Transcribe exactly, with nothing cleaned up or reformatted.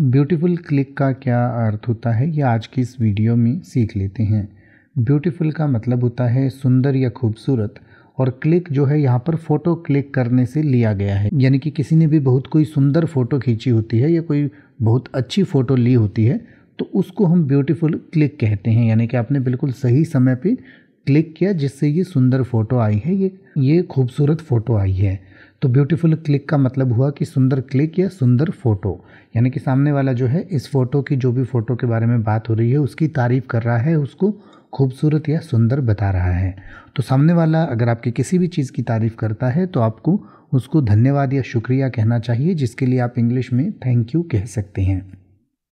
Beautiful click का क्या अर्थ होता है ये आज की इस वीडियो में सीख लेते हैं। ब्यूटीफुल का मतलब होता है सुंदर या खूबसूरत, और क्लिक जो है यहाँ पर फ़ोटो क्लिक करने से लिया गया है, यानी कि किसी ने भी बहुत कोई सुंदर फ़ोटो खींची होती है या कोई बहुत अच्छी फ़ोटो ली होती है तो उसको हम ब्यूटीफुल क्लिक कहते हैं, यानी कि आपने बिल्कुल सही समय पे क्लिक किया जिससे ये सुंदर फ़ोटो आई है, ये ये खूबसूरत फ़ोटो आई है। तो ब्यूटीफुल क्लिक का मतलब हुआ कि सुंदर क्लिक या सुंदर फ़ोटो, यानी कि सामने वाला जो है इस फ़ोटो की, जो भी फ़ोटो के बारे में बात हो रही है उसकी तारीफ़ कर रहा है, उसको खूबसूरत या सुंदर बता रहा है। तो सामने वाला अगर आपकी किसी भी चीज़ की तारीफ़ करता है तो आपको उसको धन्यवाद या शुक्रिया कहना चाहिए, जिसके लिए आप इंग्लिश में थैंक यू कह सकते हैं।